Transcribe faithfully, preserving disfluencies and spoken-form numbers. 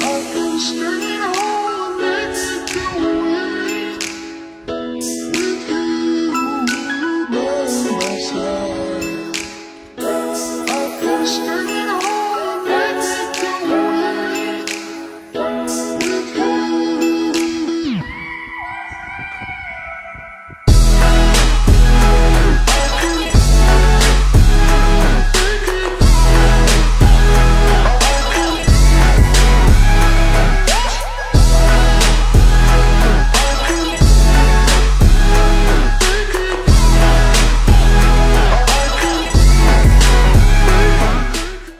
I can stand it all.